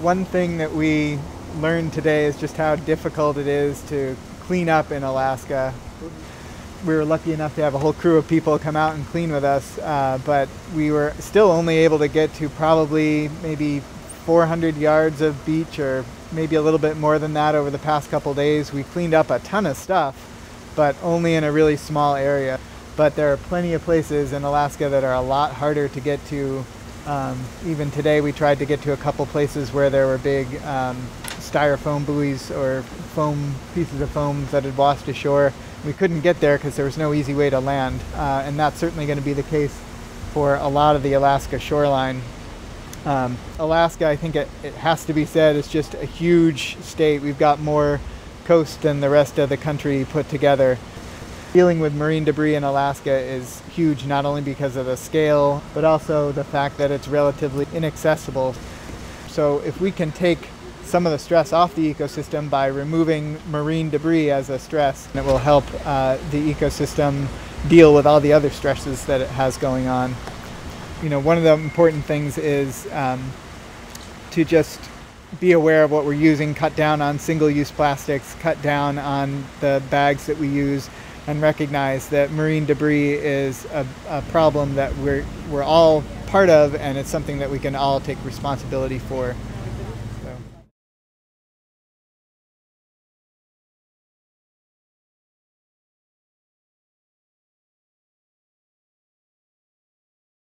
one thing that we learned today is just how difficult it is to clean up in Alaska. We were lucky enough to have a whole crew of people come out and clean with us, but we were still only able to get to probably maybe 400 yards of beach, or maybe a little bit more than that over the past couple days. We cleaned up a ton of stuff, but only in a really small area. But there are plenty of places in Alaska that are a lot harder to get to. Even today we tried to get to a couple places where there were big styrofoam buoys or foam, pieces of foam that had washed ashore. We couldn't get there because there was no easy way to land, and that's certainly going to be the case for a lot of the Alaska shoreline. Alaska, I think it has to be said, is just a huge state. We've got more coast than the rest of the country put together. Dealing with marine debris in Alaska is huge, not only because of the scale, but also the fact that it's relatively inaccessible. So if we can take some of the stress off the ecosystem by removing marine debris as a stress, and it will help the ecosystem deal with all the other stresses that it has going on. You know, one of the important things is to just be aware of what we're using, cut down on single-use plastics, cut down on the bags that we use, and recognize that marine debris is a problem that we're all part of, and it's something that we can all take responsibility for.